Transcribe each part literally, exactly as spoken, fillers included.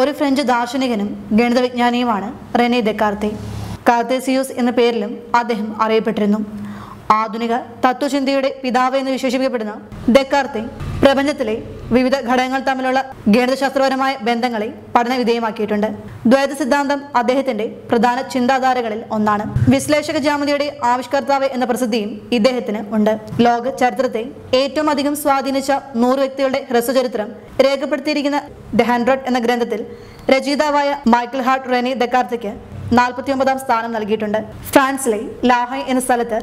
ഒരു French ദാർശനികനും ഗണിതവിജ്ഞാനിയുമാണ് Rene ഡെക്കാർത്തെ. കാർത്തേസിയൂസ് എന്ന പേരിലും അദ്ദേഹം അറിയപ്പെട്ടിരുന്നു. ആധുനിക തത്വചിന്തയുടെ പിതാവ് എന്ന് വിശേഷിപ്പിക്കപ്പെടുന്ന ഡെക്കാർത്തെ പ്രപഞ്ചത്തിലെ വിവിധ ഘടകങ്ങൾ തമ്മിലുള്ള ഗണിതശാസ്ത്രപരമായ ബന്ധങ്ങളെ പഠനവിധേയമാക്കിയിട്ടുണ്ട്. ദ്വൈത സിദ്ധാന്തം അദ്ദേഹത്തിന്റെ പ്രധാന ചിന്താധാരകളിൽ ഒന്നാണ്. വിശ്ലേഷക ജ്യാമിതിയുടെ ആവിഷ്കർത്താവ് എന്ന പ്രസിദ്ധിയും ഇദ്ദേഹത്തിന് ഉണ്ട്. ലോക ചരിത്രത്തെ ഏറ്റവും അധികം സ്വാധീനിച്ച നൂറ് വ്യക്തികളുടെ ഹ്രസ്വചരിത്രം രേഖപ്പെടുത്തിയിരിക്കുന്ന ദി ഹൺഡ്രഡ് എന്ന ഗ്രന്ഥത്തിൽ രചയിതാവായ മൈക്കൽ ഹാർട്ട് റെനെ ഡെക്കാർത്തയ്ക്ക് നാൽപ്പത്തി ഒമ്പതാം സ്ഥാനം നൽകിയിട്ടുണ്ട്. ഫ്രാൻസിലെ ലാഹായ് എന്ന സ്ഥലത്ത്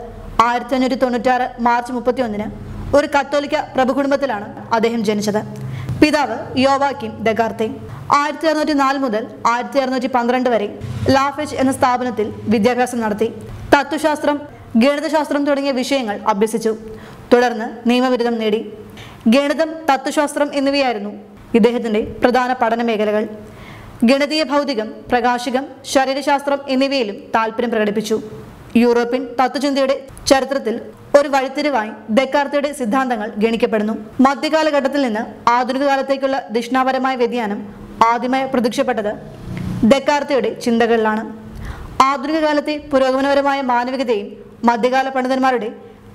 ആയിരത്തി അഞ്ഞൂറ്റി തൊണ്ണൂറ്റാറ് മാർച്ച് മുപ്പത്തി ഒന്നിന് ഒരു കത്തോലിക്ക പ്രഭുകുടുംബത്തിലാണ് അദ്ദേഹം ജനിച്ചത്. പിതാവ് യോവാക്കിം ഡെക്കാർത്തെ ആയിരത്തി അറുന്നൂറ്റി നാല് മുതൽ ആയിരത്തി അറുന്നൂറ്റി പന്ത്രണ്ട് വരെ ലാഫെച്ച് എന്ന സ്ഥാപനത്തിൽ വിദ്യാഭ്യാസം നടത്തി. തത്വശാസ്ത്രം, ഗണിതശാസ്ത്രം തുടങ്ങിയ വിഷയങ്ങൾ അഭ്യസിച്ചു. തുടർന്ന് നിയമബിരുദം നേടി. ഗണിതം, തത്വശാസ്ത്രം എന്നിവയായിരുന്നു ഇദ്ദേഹത്തിൻ്റെ പ്രധാന പഠന മേഖലകൾ. ഗണിതീയ ഭൗതികം, പ്രകാശികം, ശരീരശാസ്ത്രം എന്നിവയിലും താല്പര്യം പ്രകടിപ്പിച്ചു. യൂറോപ്യൻ തത്വചിന്തയുടെ ചരിത്രത്തിൽ ഒരു വഴിത്തിരിവായി ഡെക്കാർത്തയുടെ സിദ്ധാന്തങ്ങൾ ഗണിക്കപ്പെടുന്നു. മധ്യകാലഘട്ടത്തിൽ നിന്ന് ആധുനിക കാലത്തേക്കുള്ള ദിഷ്ണാപരമായ വ്യതിയാനം ആദ്യമായി പ്രത്യക്ഷപ്പെട്ടത് ഡെക്കാർത്തയുടെ ചിന്തകളിലാണ്. ആധുനിക കാലത്തെ പുരോഗമനപരമായ മാനവികതയും മധ്യകാല പണ്ഡിതന്മാരുടെ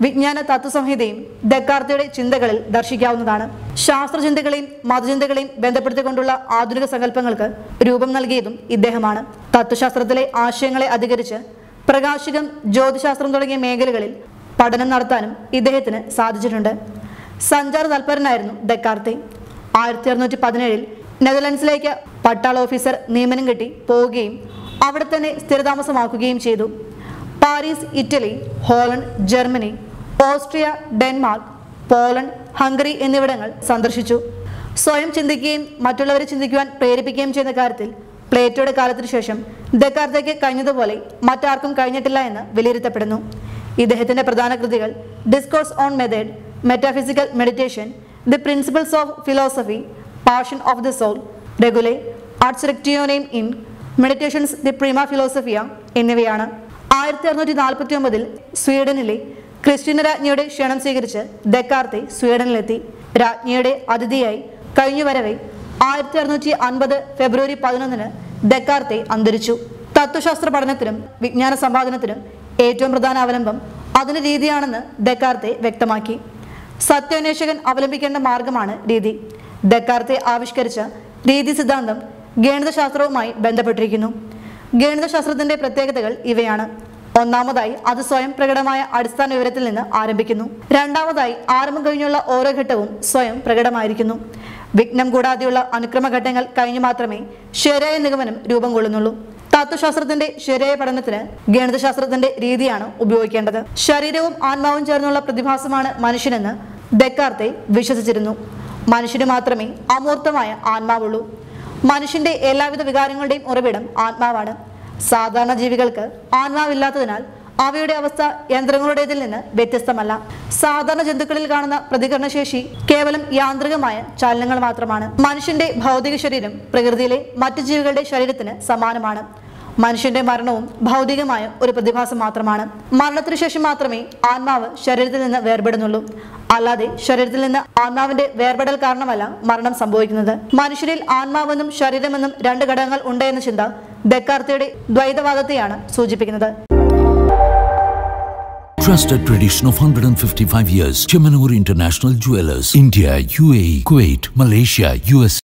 വിജ്ഞാന തത്വസംഹിതയും ഡെക്കാർത്തയുടെ ചിന്തകളിൽ ദർശിക്കാവുന്നതാണ്. ശാസ്ത്രചിന്തകളെയും മതചിന്തകളെയും ബന്ധപ്പെടുത്തിക്കൊണ്ടുള്ള ആധുനിക സങ്കല്പങ്ങൾക്ക് രൂപം നൽകിയതും ഇദ്ദേഹമാണ്. തത്വശാസ്ത്രത്തിലെ ആശയങ്ങളെ അധികരിച്ച് പ്രകാശികം, ജ്യോതിശാസ്ത്രം തുടങ്ങിയ മേഖലകളിൽ പഠനം നടത്താനും ഇദ്ദേഹത്തിന് സാധിച്ചിട്ടുണ്ട്. സഞ്ചാര തൽപരനായിരുന്നു ഡെക്കാർത്തെ. ആയിരത്തി അറുന്നൂറ്റി പതിനേഴിൽ നെതർലൻഡ്സിലേക്ക് പട്ടാള ഓഫീസർ നിയമനം കിട്ടി പോവുകയും അവിടെ തന്നെ സ്ഥിരതാമസമാക്കുകയും ചെയ്തു. Paris, Italy, Holland, Germany, Austria, Denmark, Poland, Hungary എന്നിവിടങ്ങൾ സന്ദർശിച്ചു. സ്വയം ചിന്തിക്കുകയും മറ്റുള്ളവരെ ചിന്തിക്കുവാൻ പ്രേരിപ്പിക്കുകയും ചെയ്യുന്ന കാര്യത്തിൽ പ്ലേറ്റോയുടെ കാലത്തിനു ശേഷം ഡെക്കാർത്തേക്ക് കഴിഞ്ഞതുപോലെ മറ്റാർക്കും കഴിഞ്ഞിട്ടില്ല എന്ന് വിലയിരുത്തപ്പെടുന്നു. ഇദ്ദേഹത്തിൻ്റെ പ്രധാന കൃതികൾ discourse on method, metaphysical meditation, the principles of philosophy, passion of the soul, റെഗുലേ, ആർട്സ് റെക്റ്റിയോറം ഇൻ, മെഡിറ്റേഷൻസ്, ദി പ്രിമ ഫിലോസഫിയ എന്നിവയാണ്. ആയിരത്തി അറുന്നൂറ്റി നാൽപ്പത്തി ഒമ്പതിൽ സ്വീഡനിലെ ക്രിസ്റ്റീന രാജ്ഞിയുടെ ക്ഷണം സ്വീകരിച്ച് ഡെക്കാർത്തെ സ്വീഡനിലെത്തി. രാജ്ഞിയുടെ അതിഥിയായി കഴിഞ്ഞു വരവെ ആയിരത്തി അറുന്നൂറ്റി അൻപത് ഫെബ്രുവരി പതിനൊന്നിന് ഡെക്കാർത്തെ അന്തരിച്ചു. തത്വശാസ്ത്ര പഠനത്തിനും വിജ്ഞാന സമ്പാദനത്തിനും ഏറ്റവും പ്രധാന അവലംബം അതിന് രീതിയാണെന്ന് ഡെക്കാർത്തെ വ്യക്തമാക്കി. സത്യാന്വേഷകൻ അവലംബിക്കേണ്ട മാർഗമാണ് രീതി. ഡെക്കാർത്തെ ആവിഷ്കരിച്ച രീതി സിദ്ധാന്തം ഗണിതശാസ്ത്രവുമായി ബന്ധപ്പെട്ടിരിക്കുന്നു. ഗണിതശാസ്ത്രത്തിന്റെ പ്രത്യേകതകൾ ഇവയാണ്. ഒന്നാമതായി, അത് സ്വയം പ്രകടമായ അടിസ്ഥാന വിവരത്തിൽ നിന്ന് ആരംഭിക്കുന്നു. രണ്ടാമതായി, ആരംഭം കഴിഞ്ഞുള്ള ഓരോ ഘട്ടവും സ്വയം പ്രകടമായിരിക്കുന്നു. വിഘ്നം കൂടാതെയുള്ള അനുക്രമഘട്ടങ്ങൾ കഴിഞ്ഞു മാത്രമേ ശരിയായ നിഗമനം രൂപം കൊള്ളുന്നുള്ളൂ. തത്വശാസ്ത്രത്തിന്റെ ശരിയായ പഠനത്തിന് ഗണിതശാസ്ത്രത്തിന്റെ രീതിയാണ് ഉപയോഗിക്കേണ്ടത്. ശരീരവും ആത്മാവും ചേർന്നുള്ള പ്രതിഭാസമാണ് മനുഷ്യനെന്ന് ഡെക്കാർത്തെ വിശ്വസിച്ചിരുന്നു. മനുഷ്യന് മാത്രമേ അമൂർത്തമായ ആത്മാവുള്ളൂ. മനുഷ്യന്റെ എല്ലാവിധ വികാരങ്ങളുടെയും ഉറവിടം ആത്മാവാണ്. സാധാരണ ജീവികൾക്ക് ആത്മാവില്ലാത്തതിനാൽ അവയുടെ അവസ്ഥ യന്ത്രങ്ങളുടേതിൽ നിന്ന് വ്യത്യസ്തമല്ല. സാധാരണ ജന്തുക്കളിൽ കാണുന്ന പ്രതികരണശേഷി കേവലം യാന്ത്രികമായ ചലനങ്ങൾ മാത്രമാണ്. മനുഷ്യന്റെ ഭൗതിക ശരീരം പ്രകൃതിയിലെ മറ്റു ജീവികളുടെ ശരീരത്തിന് സമാനമാണ്. മനുഷ്യന്റെ മരണവും ഭൗതികമായ ഒരു പ്രതിഭാസം മാത്രമാണ്. മരണത്തിനു ശേഷം മാത്രമേ ആത്മാവ് ശരീരത്തിൽ നിന്ന് വേർപെടുന്നുള്ളൂ. അല്ലാതെ ശരീരത്തിൽ നിന്ന് ആത്മാവിന്റെ വേർപെടൽ കാരണമല്ല മരണം സംഭവിക്കുന്നത്. മനുഷ്യരിൽ ആത്മാവെന്നും ശരീരമെന്നും രണ്ട് ഘടകങ്ങൾ ഉണ്ട് എന്ന ചിന്ത ഡെക്കാർത്തയുടെ ദ്വൈതവാദത്തെയാണ് സൂചിപ്പിക്കുന്നത്. Trusted tradition of one hundred fifty-five years, Chemanur International Jewelers, India, U A E, Kuwait, Malaysia, U S A.